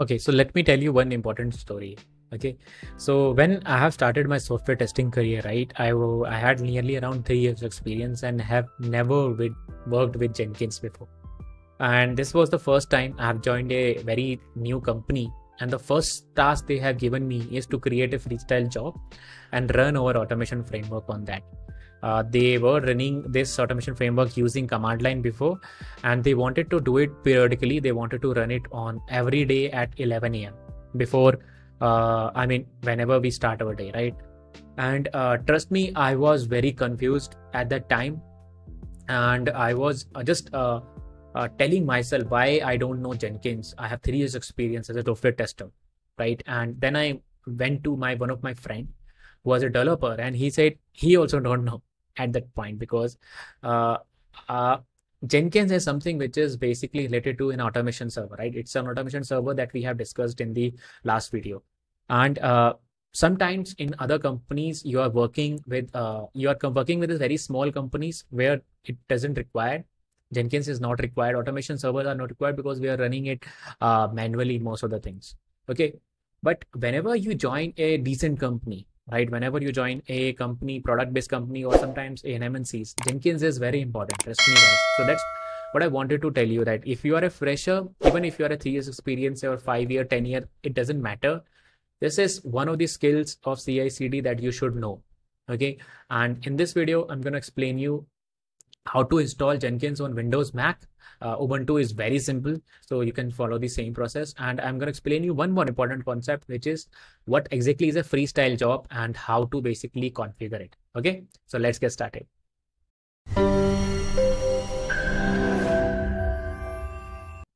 Okay, so let me tell you one important story. Okay, so when I have started my software testing career, right, I had nearly around 3 years experience and have never worked with Jenkins before. And this was the first time I have joined a very new company. And the first task they have given me is to create a freestyle job and run our automation framework on that. They were running this automation framework using command line before, and they wanted to do it periodically. They wanted to run it on every day at 11 a.m. before, whenever we start our day, right? And trust me, I was very confused at that time. And I was just telling myself why I don't know Jenkins. I have 3 years experience as a software tester, right? And then I went to one of my friend who was a developer, and he said he also don't know at that point, because Jenkins is something which is basically related to an automation server, right? It's an automation server that we have discussed in the last video. And sometimes in other companies, you are working with these very small companies where it doesn't require, Jenkins is not required, automation servers are not required, because we are running it manually most of the things. Okay, but whenever you join a decent company, right? Whenever you join a company, product-based company, or sometimes an MNCs, Jenkins is very important. Trust me, guys. So that's what I wanted to tell you, that if you are a fresher, even if you are a 3 years experience or 5 year, 10 year, it doesn't matter. This is one of the skills of CI/CD that you should know. Okay. And in this video, I'm going to explain you how to install Jenkins on Windows, Mac. Ubuntu is very simple, so you can follow the same process. And I'm going to explain you one more important concept, which is what exactly is a freestyle job and how to basically configure it. Okay, so let's get started.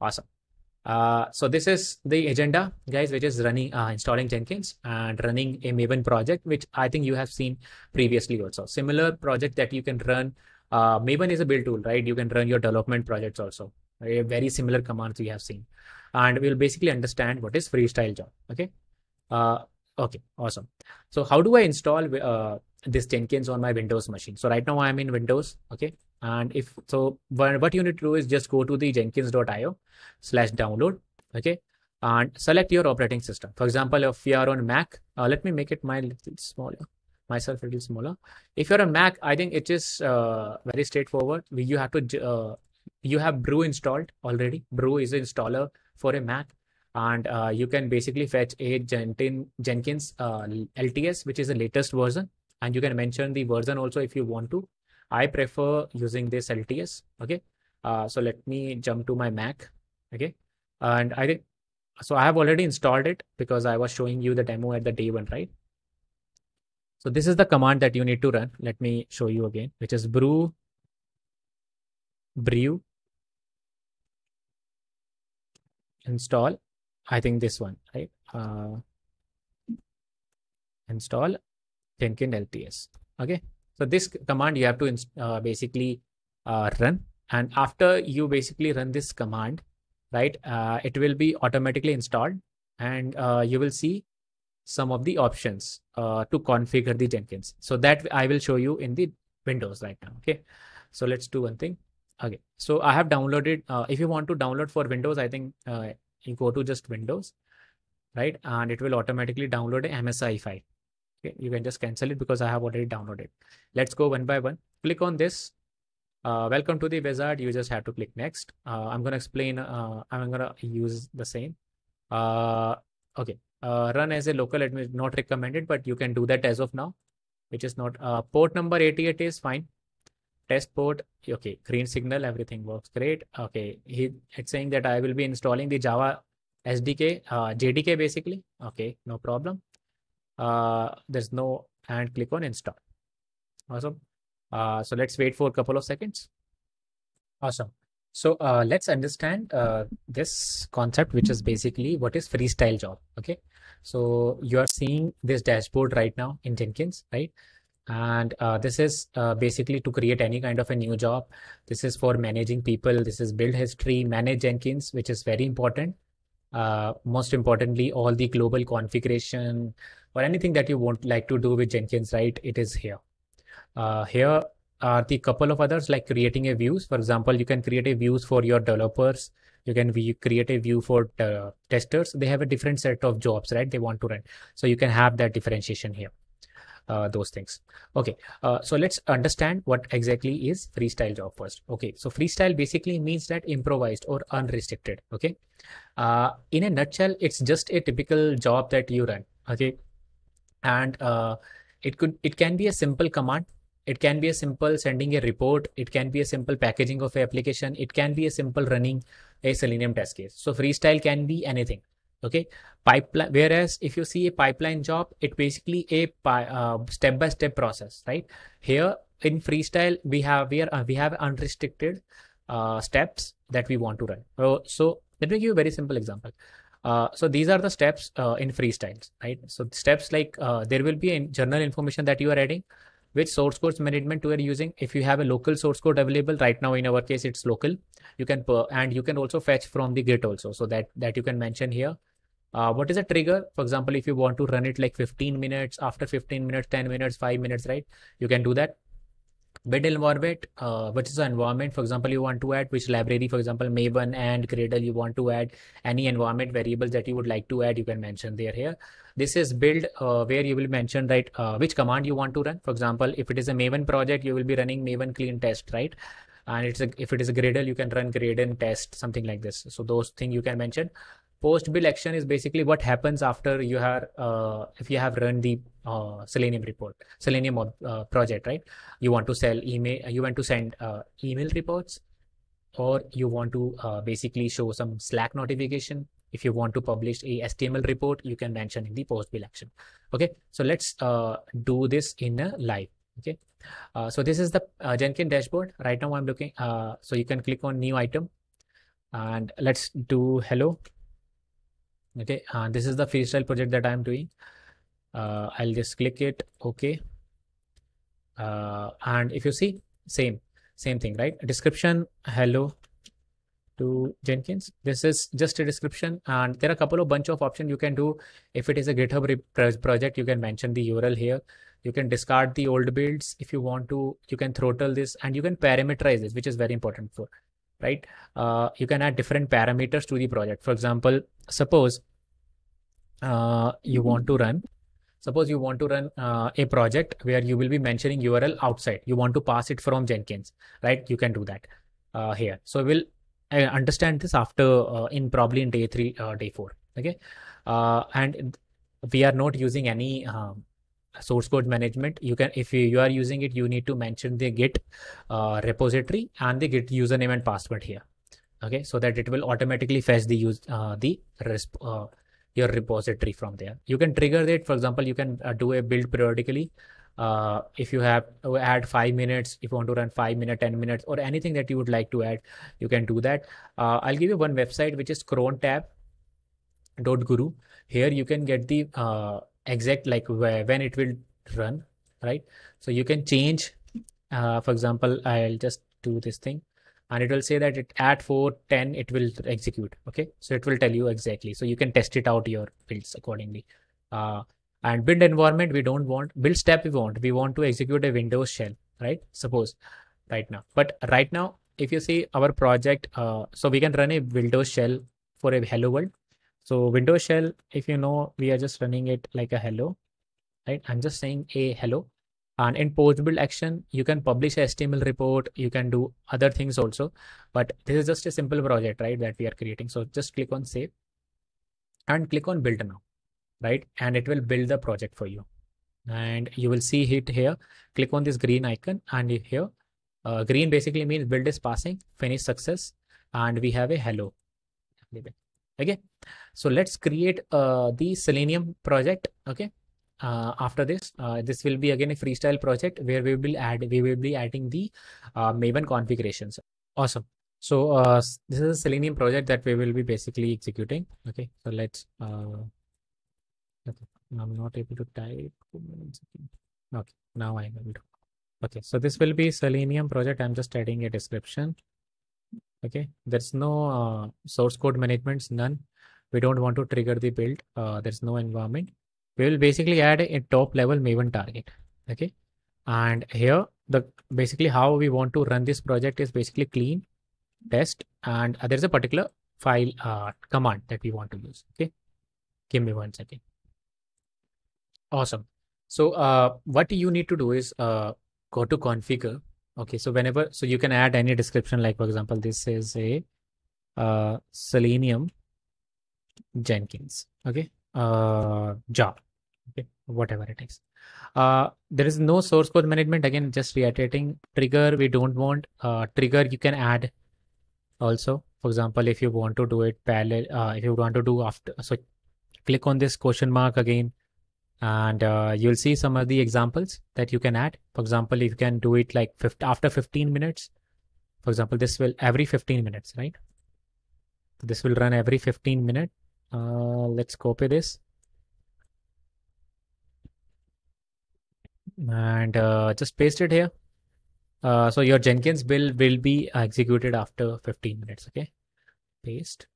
Awesome. So this is the agenda, guys, which is running, installing Jenkins and running a Maven project, which I think you have seen previously also. Similar project that you can run. Maven is a build tool, right? You can run your development projects also. Very similar commands we have seen. And we'll basically understand what is freestyle job. Okay. Okay. Awesome. So how do I install this Jenkins on my Windows machine? So right now I'm in Windows. Okay. And if so, what you need to do is just go to the jenkins.io/download. Okay. And select your operating system. For example, if you are on Mac, let me make it a little smaller. If you're on Mac, I think it is very straightforward. You have to you have brew installed already. Brew is an installer for a Mac, and you can basically fetch a Jenkins LTS, which is the latest version, and you can mention the version also if you want to. I prefer using this LTS. Okay, so let me jump to my Mac. Okay, and I think so. I have already installed it because I was showing you the demo at the day 1, right? So this is the command that you need to run. Let me show you again, which is brew install. I think this one, right? Install Jenkins LTS. Okay. So this command you have to basically run. And after you basically run this command, right, it will be automatically installed, and you will see some of the options to configure the Jenkins. So that I will show you in the Windows right now. Okay, so let's do one thing. Okay, so I have downloaded. If you want to download for Windows, I think you go to just Windows, right? And it will automatically download a MSI file. Okay, you can just cancel it because I have already downloaded. Let's go one by one. Click on this. Welcome to the wizard. You just have to click next. I'm gonna explain. I'm gonna use the same. Okay. Run as a local admin, not recommended, but you can do that as of now, which is not port number 88 is fine. Test port. Okay. Green signal. Everything works great. Okay. It's saying that I will be installing the Java SDK, JDK basically. Okay. No problem. There's no, and click on install. Awesome. So let's wait for a couple of seconds. Awesome. So let's understand this concept, which is basically what is freestyle job. Okay, so you are seeing this dashboard right now in Jenkins, right? And this is basically to create any kind of a new job. This is for managing people. This is build history, manage Jenkins, which is very important. Most importantly, all the global configuration or anything that you want like to do with Jenkins, right? It is here. Here are the couple of others, like creating a views. For example, you can create a views for your developers. you can create a view for testers. They have a different set of jobs, right? They want to run. So you can have that differentiation here. Those things. Okay, so let's understand what exactly is freestyle job first. Okay, so freestyle basically means that improvised or unrestricted. Okay, in a nutshell, it's just a typical job that you run. Okay, and it can be a simple command. It can be a simple sending a report. It can be a simple packaging of an application. It can be a simple running a Selenium test case. So freestyle can be anything. Okay, pipeline. Whereas if you see a pipeline job, it basically a step-by-step process, right? Here in freestyle, we have unrestricted steps that we want to run. So let me give you a very simple example. So these are the steps in freestyles, right? So steps like there will be general information that you are adding, which source code management you are using. If you have a local source code available right now, in our case, it's local. You can and you can also fetch from the Git also, so that you can mention here. What is a trigger? For example, if you want to run it like 15 minutes, after 15 minutes, 10 minutes, 5 minutes, right? You can do that. Build environment, which is the environment, for example, you want to add, which library, for example, Maven and Gradle you want to add, any environment variables that you would like to add, you can mention there here. This is build where you will mention, right, which command you want to run. For example, if it is a Maven project, you will be running Maven clean test, right? And if it is a Gradle, you can run Gradle test, something like this. So those things you can mention. Post build action is basically what happens after you have, if you have run the Selenium report, Selenium project, right? You want to send email reports, or you want to basically show some Slack notification. If you want to publish a HTML report, you can mention in the post build action. Okay, so let's do this in a live. Okay, so this is the Jenkins dashboard. Right now I'm looking, so you can click on new item, and let's do hello. Okay, and this is the freestyle project that I'm doing. I'll just click it. Okay, and if you see, same thing, right? Description, hello to Jenkins. This is just a description, and there are a couple of bunch of options you can do. If it is a GitHub project, you can mention the URL here. You can discard the old builds if you want to. You can throttle this, and you can parameterize this, which is very important for, right? You can add different parameters to the project. For example, suppose you want to run a project where you will be mentioning URL outside. You want to pass it from Jenkins, right? You can do that here. So we'll understand this after probably in day 3 or day 4. Okay, and we are not using any source code management. You can, if you are using it, you need to mention the Git repository and the Git username and password here. Okay, so that it will automatically fetch the your repository from there. You can trigger it. For example, you can do a build periodically. If you have add 5 minutes, if you want to run 5 minutes, 10 minutes, or anything that you would like to add, you can do that. I'll give you one website, which is crontab.guru. Here you can get the exact like when it will run, right? So you can change. For example, I'll just do this thing, and it will say that it at 4:10 it will execute. Okay, so it will tell you exactly. So you can test it out your builds accordingly. And build environment we don't want. Build step we want. We want to execute a Windows shell, right? Suppose right now. But right now, if you see our project, so we can run a Windows shell for a hello world. So Windows shell, if you know, we are just running it like a hello, right? I'm just saying a hello. And in post build action, you can publish a HTML report. You can do other things also, but this is just a simple project, right, that we are creating. So just click on save and click on build now, right? And it will build the project for you. And you will see it here. Click on this green icon, and here green basically means build is passing, finish success, and we have a hello. Okay, so let's create the Selenium project. Okay. After this, this will be again a freestyle project where we will be adding the Maven configurations. Awesome. So this is a Selenium project that we will be basically executing. Okay, so let's okay. I'm not able to type. Okay, now I'm able to. Okay, so this will be Selenium project. I'm just adding a description. Okay, there's no source code managements, none. We don't want to trigger the build. There's no environment. We will basically add a top level Maven target. Okay, and here the basically how we want to run this project is basically clean test, and there's a particular file command that we want to use. Okay, give me 1 second. Awesome. So what you need to do is go to configure. Okay, so whenever, so you can add any description, like for example, this is a Selenium Jenkins, okay, job, okay, whatever it is. There is no source code management. Again, just reiterating, trigger we don't want. Trigger you can add also. For example, if you want to do it parallel, if you want to do after, so click on this question mark again, and you'll see some of the examples that you can add. For example, you can do it like after 15 minutes. For example, this will every 15 minutes, right? This will run every 15 minutes. Let's copy this and just paste it here. So your Jenkins build will be executed after 15 minutes. Okay, paste.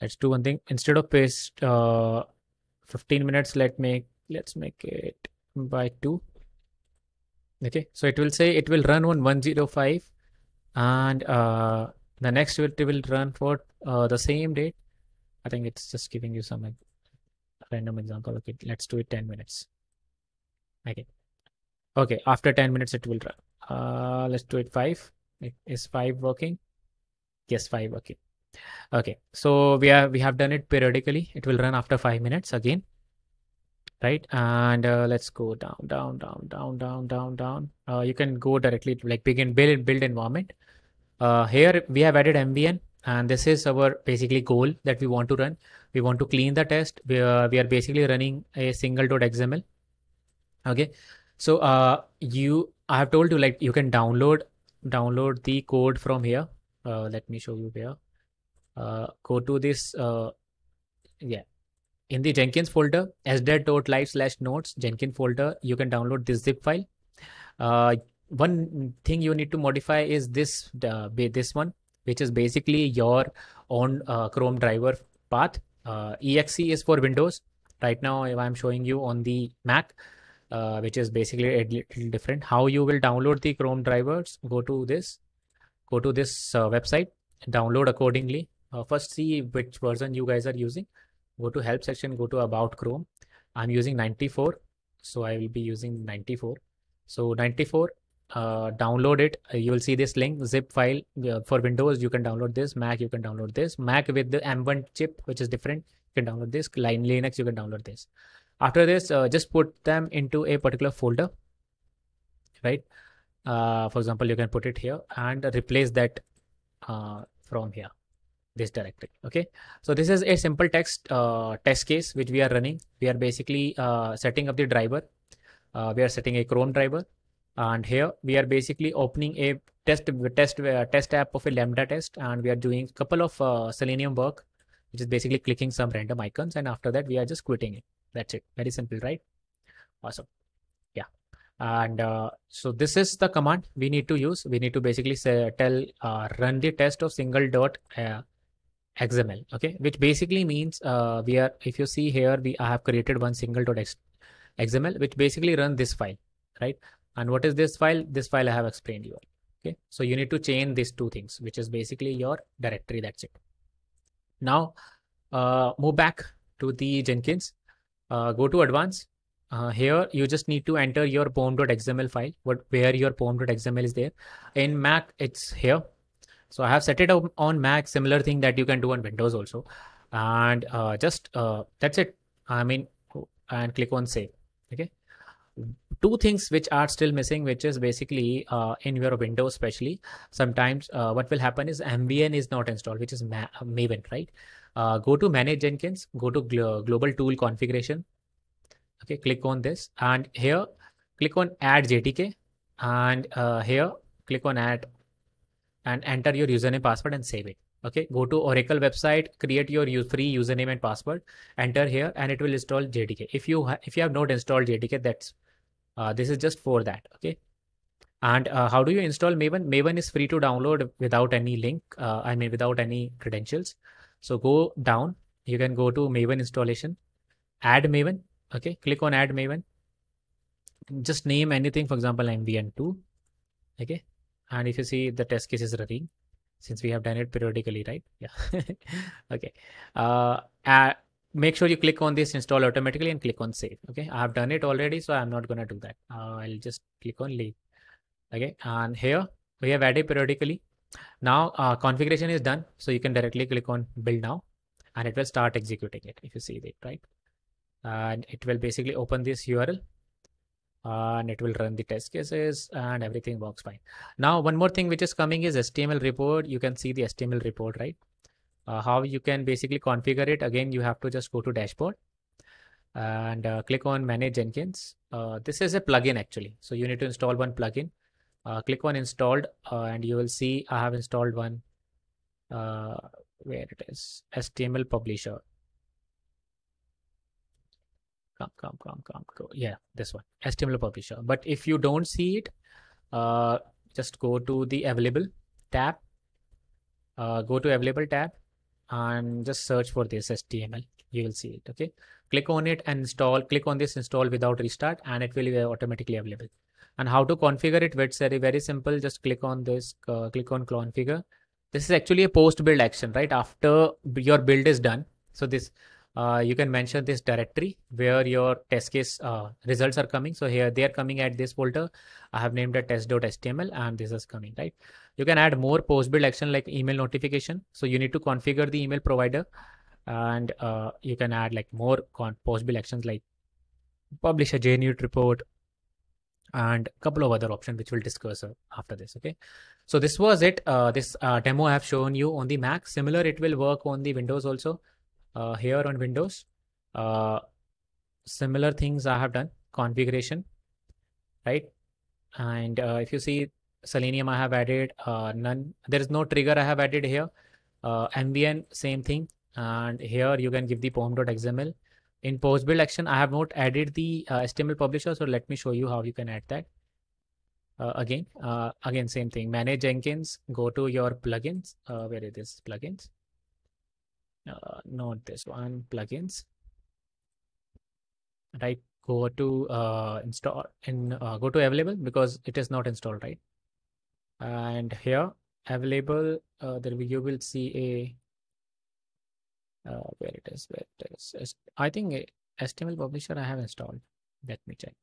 Let's do one thing. Instead of paste 15 minutes, let's make it by 2. Okay, so it will say it will run on 105, and the next it will run for the same date. I think it's just giving you some random example. Okay, let's do it 10 minutes. Okay. Okay, after 10 minutes it will run. Let's do it 5. Is 5 working? Yes, 5 working. Okay, so we have done it periodically. It will run after 5 minutes again, right? And let's go down. You can go directly to like begin build environment. Here we have added MVN, and this is our basically goal that we want to run. We want to clean the test. We are basically running a single.xml. Okay, so I have told you, like, you can download the code from here. Let me show you here. Go to this, in the Jenkins folder, sdev.live/nodes Jenkins folder, you can download this zip file. One thing you need to modify is this, this one, which is basically your own Chrome driver path. Exe is for Windows. Right now, I'm showing you on the Mac, which is basically a little different. How you will download the Chrome drivers? Go to this website, download accordingly. First, see which version you guys are using. Go to help section, go to about Chrome. I'm using 94, so I will be using 94. So 94, download it. You will see this link, zip file. For Windows, you can download this. Mac, you can download this. Mac with the M1 chip, which is different, you can download this. Linux, you can download this. After this, just put them into a particular folder, right? For example, you can put it here and replace that from here, this directory. Okay, so this is a simple text test case which we are running. We are basically setting up the driver. We are setting a Chrome driver, and here we are basically opening a test app of a Lambda test, and we are doing a couple of Selenium work, which is basically clicking some random icons, and after that we are just quitting it. That's it. Very simple, right? Awesome. Yeah. And so this is the command we need to use. We need to basically say, tell run the test of single.xml. Okay, which basically means we are, if you see here, I have created one single.xml, which basically run this file, right? And what is this file? This file I have explained you all. Okay, so you need to chain these two things, which is basically your directory. That's it. Now move back to the Jenkins. Go to advanced. Here you just need to enter your pom.xml file, where your pom.xml is there. In Mac, it's here. So I have set it up on Mac, similar thing that you can do on Windows also. And that's it. I mean, and click on save. Okay. Two things which are still missing, which is basically in your Windows especially, sometimes what will happen is MVN is not installed, which is Maven, right? Go to manage Jenkins, go to global tool configuration. Okay, click on this, and here click on add JDK, and here click on add and enter your username, password, and save it. Okay, go to Oracle website, create your free username and password, enter here, and it will install JDK. If you have not installed JDK, that's this is just for that. Okay, and how do you install Maven? Maven is free to download without any link, I mean without any credentials. So go down, you can go to Maven installation, add Maven. Okay, click on add Maven. Just name anything, for example, MVN2. Okay, and if you see the test case is running. since we have done it periodically, right? Yeah. Okay. Make sure you click on this install automatically and click on save. Okay. I have done it already, so I'm not going to do that. I'll just click on leave. Okay. And here we have added periodically. Now configuration is done. So you can directly click on build now and it will start executing it. If you see that, right? And it will basically open this URL. And it will run the test cases and everything works fine. Now, one more thing which is coming is HTML report. You can see the HTML report, right? How you can basically configure it. Again, you have to just go to dashboard and click on manage Jenkins. This is a plugin actually. So you need to install one plugin. Click on installed and you will see I have installed one where it is HTML publisher. Come. Yeah, this one, HTML publisher. But if you don't see it, just go to the available tab, and just search for this HTML. You will see it. Okay. Click on it and install, click on this install without restart and it will be automatically available. And how to configure it, it's very simple. Just click on this, click on configure. This is actually a post build action, right? After your build is done. So this, you can mention this directory where your test case results are coming. So here they are coming at this folder. I have named it test.html and this is coming, right? You can add more post build action like email notification. So you need to configure the email provider and you can add like more post build actions like publish a JNUT report and a couple of other options which we'll discuss after this. Okay. So this was it. This demo I have shown you on the Mac. Similar, it will work on the Windows also. Here on Windows, similar things I have done, configuration, right? And if you see Selenium, I have added none. There is no trigger I have added here. MVN, same thing. And here you can give the pom.xml. In post build action, I have not added the HTML publisher. So let me show you how you can add that. Again, same thing, manage Jenkins, go to your plugins. Where is this plugins? Not this one, plugins, right? Go to install and go to available because it is not installed, right? And here available, there you will see a where it is. I think HTML publisher I have installed. Let me check.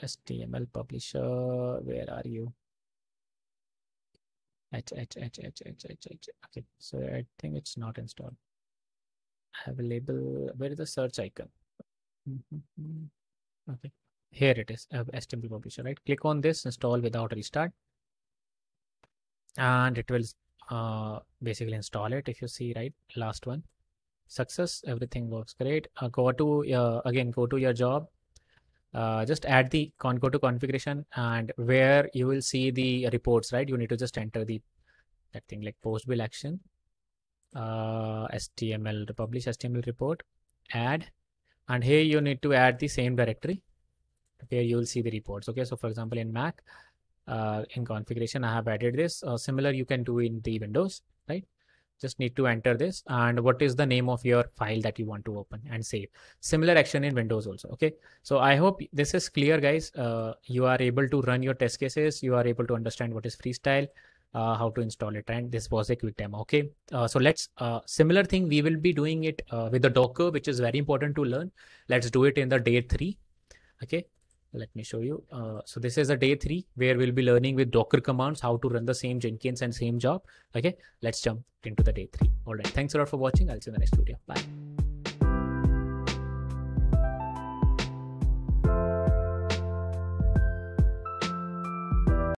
HTML publisher, where are you? Okay, so I think it's not installed. Available, where is the search icon? Okay, here it is, HTML publisher, right? Click on this, install without restart. And it will basically install it. If you see, right, last one, success, everything works great. Go to, again, go to your job. Just add the go to configuration and where you will see the reports, right? You need to just enter the that thing like post build action, HTML, publish HTML report, add, and here you need to add the same directory where you will see the reports. Okay, so for example in Mac, in configuration I have added this. Similar you can do in the Windows, right? Just need to enter this and what is the name of your file that you want to open and save. Similar action in Windows also. Okay. So I hope this is clear, guys. You are able to run your test cases. You are able to understand what is Freestyle, how to install it. And this was a quick demo. Okay. So let's, similar thing, we will be doing it with the Docker, which is very important to learn. Let's do it in the day 3. Okay. Let me show you. So this is a day 3 where we'll be learning with Docker commands, how to run the same Jenkins and same job. Okay. Let's jump into the day 3. All right. Thanks a lot for watching. I'll see you in the next video. Bye.